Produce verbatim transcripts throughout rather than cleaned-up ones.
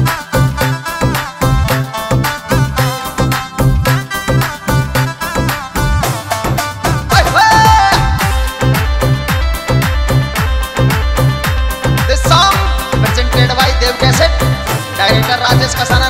This song presented by Dev Kaysen, director Rajesh Kasana.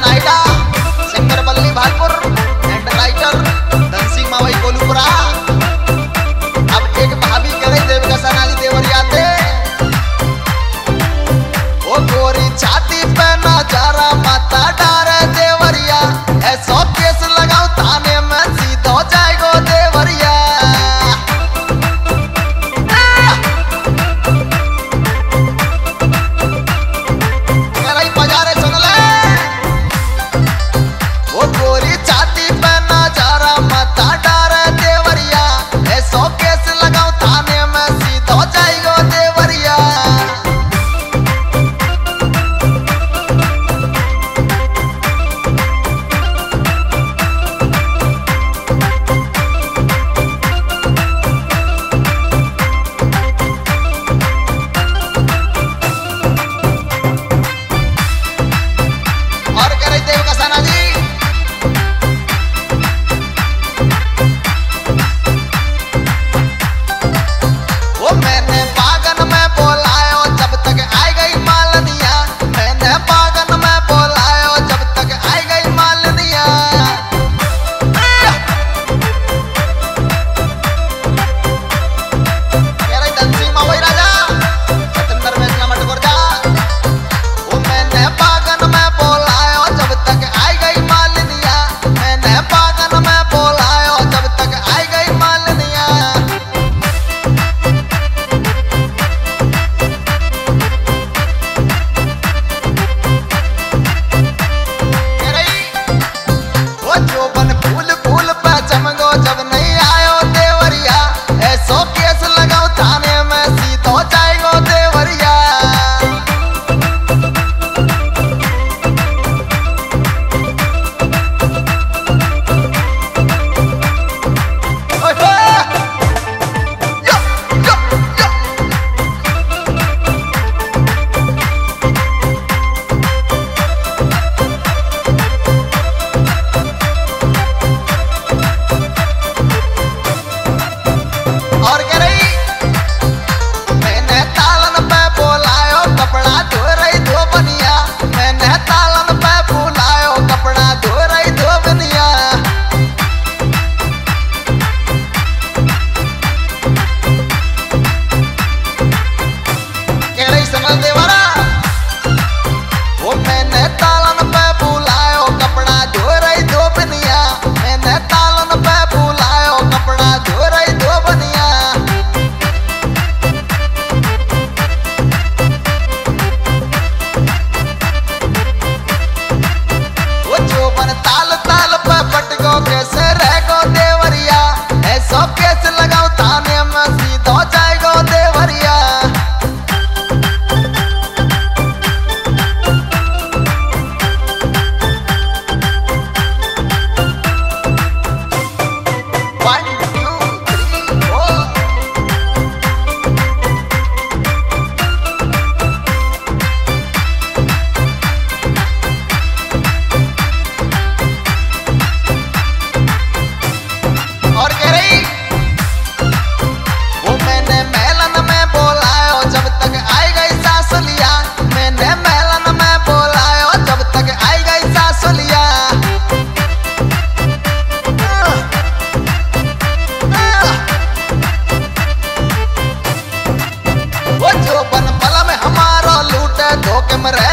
Camera